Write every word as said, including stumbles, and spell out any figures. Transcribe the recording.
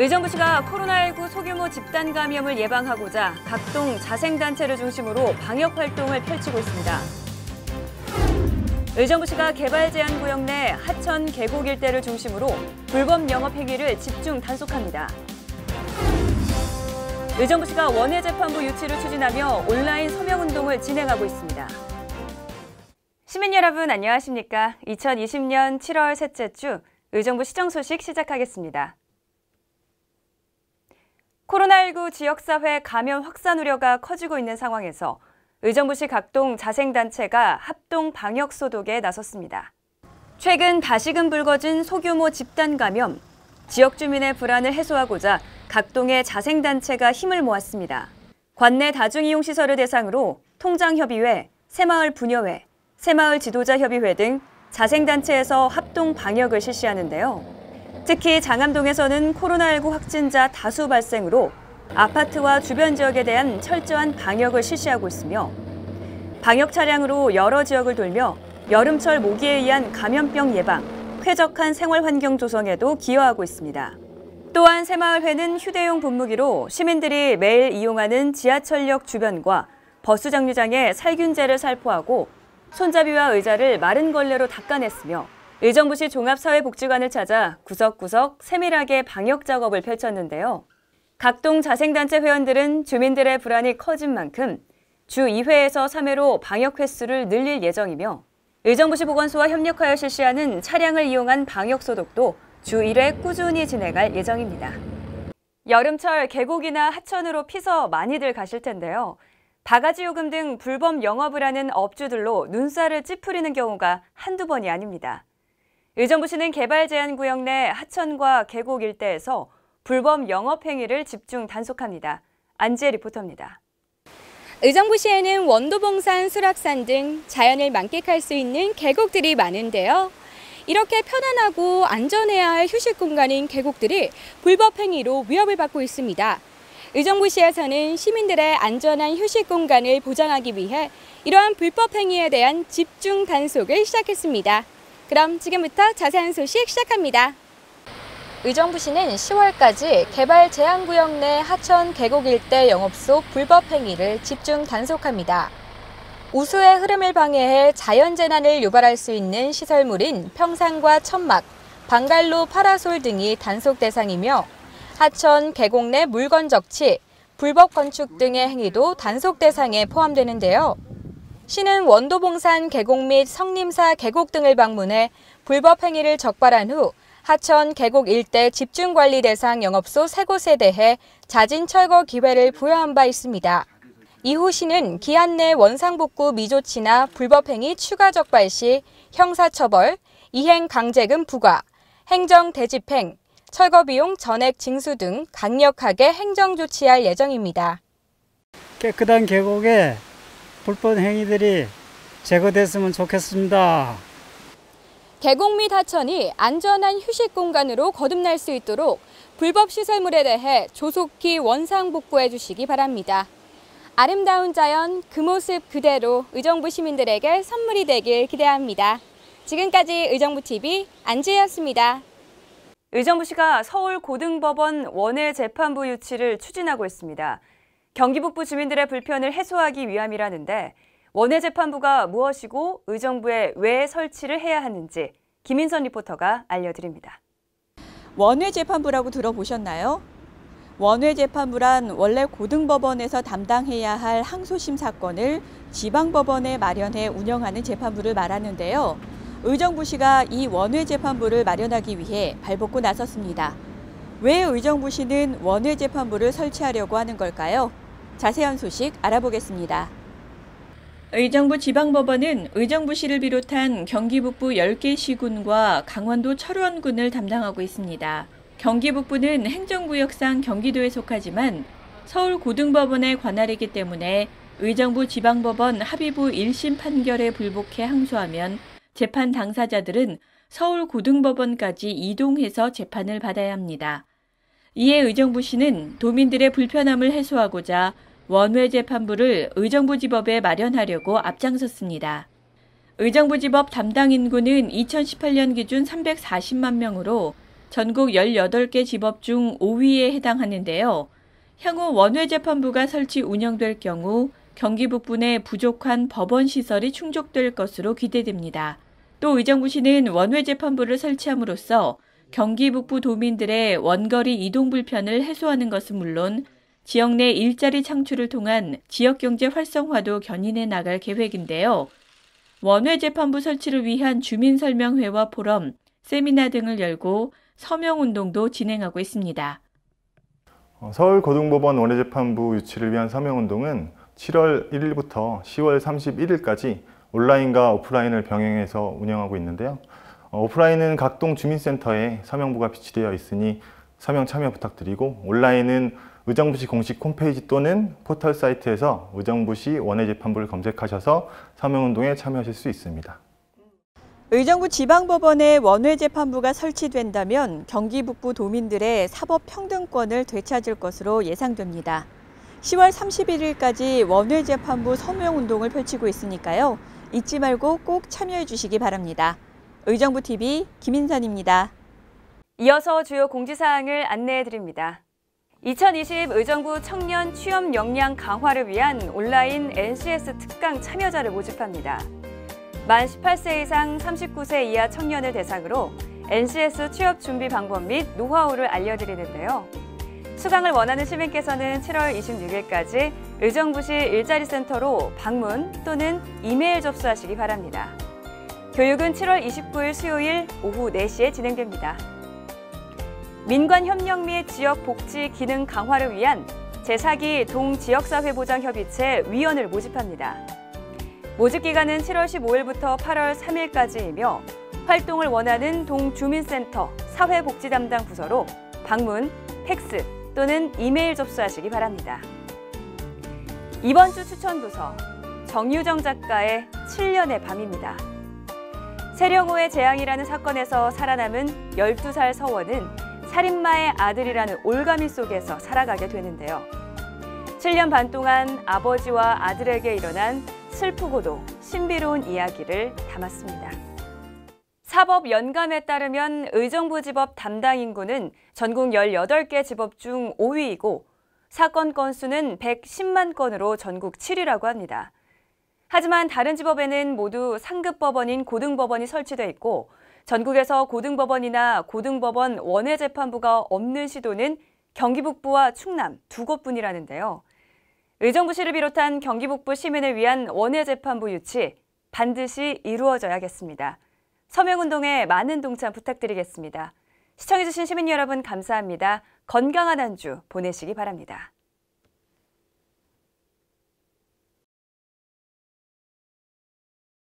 의정부시가 코로나 일구 소규모 집단 감염을 예방하고자 각종 자생단체를 중심으로 방역활동을 펼치고 있습니다. 의정부시가 개발제한구역 내 하천 계곡 일대를 중심으로 불법 영업 행위를 집중 단속합니다. 의정부시가 원외재판부 유치를 추진하며 온라인 서명운동을 진행하고 있습니다. 시민 여러분 안녕하십니까? 이천이십 년 칠월 셋째 주 의정부 시정 소식 시작하겠습니다. 코로나 일구 지역사회 감염 확산 우려가 커지고 있는 상황에서 의정부시 각동 자생단체가 합동 방역 소독에 나섰습니다. 최근 다시금 불거진 소규모 집단 감염, 지역 주민의 불안을 해소하고자 각동의 자생단체가 힘을 모았습니다. 관내 다중이용시설을 대상으로 통장협의회, 새마을 분여회, 새마을 지도자협의회 등 자생단체에서 합동 방역을 실시하는데요. 특히 장암동에서는 코로나 일구 확진자 다수 발생으로 아파트와 주변 지역에 대한 철저한 방역을 실시하고 있으며 방역 차량으로 여러 지역을 돌며 여름철 모기에 의한 감염병 예방, 쾌적한 생활 환경 조성에도 기여하고 있습니다. 또한 새마을회는 휴대용 분무기로 시민들이 매일 이용하는 지하철역 주변과 버스 정류장에 살균제를 살포하고 손잡이와 의자를 마른 걸레로 닦아냈으며 의정부시 종합사회복지관을 찾아 구석구석 세밀하게 방역 작업을 펼쳤는데요. 각동 자생단체 회원들은 주민들의 불안이 커진 만큼 주 이 회에서 삼 회로 방역 횟수를 늘릴 예정이며 의정부시 보건소와 협력하여 실시하는 차량을 이용한 방역 소독도 주 일 회 꾸준히 진행할 예정입니다. 여름철 계곡이나 하천으로 피서 많이들 가실 텐데요. 바가지 요금 등 불법 영업을 하는 업주들로 눈살을 찌푸리는 경우가 한두 번이 아닙니다. 의정부시는 개발제한구역 내 하천과 계곡 일대에서 불법 영업 행위를 집중 단속합니다. 안지예 리포터입니다. 의정부시에는 원도봉산, 수락산 등 자연을 만끽할 수 있는 계곡들이 많은데요. 이렇게 편안하고 안전해야 할 휴식 공간인 계곡들이 불법 행위로 위협을 받고 있습니다. 의정부시에서는 시민들의 안전한 휴식 공간을 보장하기 위해 이러한 불법 행위에 대한 집중 단속을 시작했습니다. 그럼 지금부터 자세한 소식 시작합니다. 의정부시는 시월까지 개발 제한구역 내 하천 계곡 일대 영업소 불법 행위를 집중 단속합니다. 우수의 흐름을 방해해 자연재난을 유발할 수 있는 시설물인 평상과 천막, 방갈로 파라솔 등이 단속 대상이며 하천, 계곡 내 물건 적치, 불법 건축 등의 행위도 단속 대상에 포함되는데요. 시는 원도봉산 계곡 및 석림사 계곡 등을 방문해 불법 행위를 적발한 후 하천, 계곡 일대 집중관리 대상 영업소 세 곳에 대해 자진 철거 기회를 부여한 바 있습니다. 이후 시는 기한 내 원상복구 미조치나 불법행위 추가 적발 시 형사처벌, 이행강제금 부과, 행정대집행, 철거비용 전액 징수 등 강력하게 행정조치할 예정입니다. 깨끗한 계곡에 불법행위들이 제거됐으면 좋겠습니다. 계곡 및 하천이 안전한 휴식 공간으로 거듭날 수 있도록 불법 시설물에 대해 조속히 원상복구해 주시기 바랍니다. 아름다운 자연 그 모습 그대로 의정부 시민들에게 선물이 되길 기대합니다. 지금까지 의정부티비 안지예였습니다. 의정부시가 서울고등법원 원외재판부 유치를 추진하고 있습니다. 경기북부 주민들의 불편을 해소하기 위함이라는데 원외재판부가 무엇이고 의정부에 왜 설치를 해야 하는지 김인선 리포터가 알려드립니다. 원외재판부라고 들어보셨나요? 원외재판부란 원래 고등법원에서 담당해야 할 항소심 사건을 지방법원에 마련해 운영하는 재판부를 말하는데요. 의정부시가 이 원외재판부를 마련하기 위해 발벗고 나섰습니다. 왜 의정부시는 원외재판부를 설치하려고 하는 걸까요? 자세한 소식 알아보겠습니다. 의정부지방법원은 의정부시를 비롯한 경기북부 열 개 시군과 강원도 철원군을 담당하고 있습니다. 경기북부는 행정구역상 경기도에 속하지만 서울고등법원의 관할이기 때문에 의정부지방법원 합의부 일 심 판결에 불복해 항소하면 재판 당사자들은 서울고등법원까지 이동해서 재판을 받아야 합니다. 이에 의정부시는 도민들의 불편함을 해소하고자 원외재판부를 의정부지법에 마련하려고 앞장섰습니다. 의정부지법 담당 인구는 이천십팔 년 기준 삼백사십만 명으로 전국 열여덟 개 지법 중 오 위에 해당하는데요. 향후 원외재판부가 설치 운영될 경우 경기북부 내 부족한 법원 시설이 충족될 것으로 기대됩니다. 또 의정부시는 원외재판부를 설치함으로써 경기북부 도민들의 원거리 이동 불편을 해소하는 것은 물론 지역 내 일자리 창출을 통한 지역경제 활성화도 견인해 나갈 계획인데요. 원외재판부 설치를 위한 주민설명회와 포럼, 세미나 등을 열고 서명운동도 진행하고 있습니다. 서울고등법원 원외재판부 유치를 위한 서명운동은 칠월 일일부터 시월 삼십일일까지 온라인과 오프라인을 병행해서 운영하고 있는데요. 오프라인은 각동 주민센터에 서명부가 비치되어 있으니 서명 참여 부탁드리고, 온라인은 의정부시 공식 홈페이지 또는 포털 사이트에서 의정부시 원외재판부를 검색하셔서 서명운동에 참여하실 수 있습니다. 의정부지방법원에 원외재판부가 설치된다면 경기북부 도민들의 사법평등권을 되찾을 것으로 예상됩니다. 시월 삼십일일까지 원외재판부 서명운동을 펼치고 있으니까요. 잊지 말고 꼭 참여해 주시기 바랍니다. 의정부티비 김인선입니다. 이어서 주요 공지사항을 안내해 드립니다. 이천이십 의정부 청년 취업 역량 강화를 위한 온라인 엔씨에스 특강 참여자를 모집합니다. 만 십팔 세 이상 삼십구 세 이하 청년을 대상으로 엔씨에스 취업 준비 방법 및 노하우를 알려드리는데요. 수강을 원하는 시민께서는 칠월 이십육일까지 의정부시 일자리센터로 방문 또는 이메일 접수하시기 바랍니다. 교육은 칠월 이십구일 수요일 오후 네 시에 진행됩니다. 민관협력 및 지역복지 기능 강화를 위한 제사 기 동지역사회보장협의체 위원을 모집합니다. 모집기간은 칠월 십오일부터 팔월 삼일까지이며 활동을 원하는 동주민센터 사회복지담당 부서로 방문, 팩스 또는 이메일 접수하시기 바랍니다. 이번 주 추천도서, 정유정 작가의 칠 년의 밤입니다. 세령호의 재앙이라는 사건에서 살아남은 열두 살 서원은 살인마의 아들이라는 올가미 속에서 살아가게 되는데요. 칠 년 반 동안 아버지와 아들에게 일어난 슬프고도 신비로운 이야기를 담았습니다. 사법 연감에 따르면 의정부지법 담당 인구는 전국 열여덟 개 지법 중 오 위이고 사건 건수는 백십만 건으로 전국 칠 위라고 합니다. 하지만 다른 지법에는 모두 상급 법원인 고등법원이 설치돼 있고 전국에서 고등법원이나 고등법원 원외재판부가 없는 시도는 경기북부와 충남 두 곳뿐이라는데요. 의정부시를 비롯한 경기북부 시민을 위한 원외재판부 유치 반드시 이루어져야겠습니다. 서명운동에 많은 동참 부탁드리겠습니다. 시청해주신 시민 여러분 감사합니다. 건강한 한 주 보내시기 바랍니다.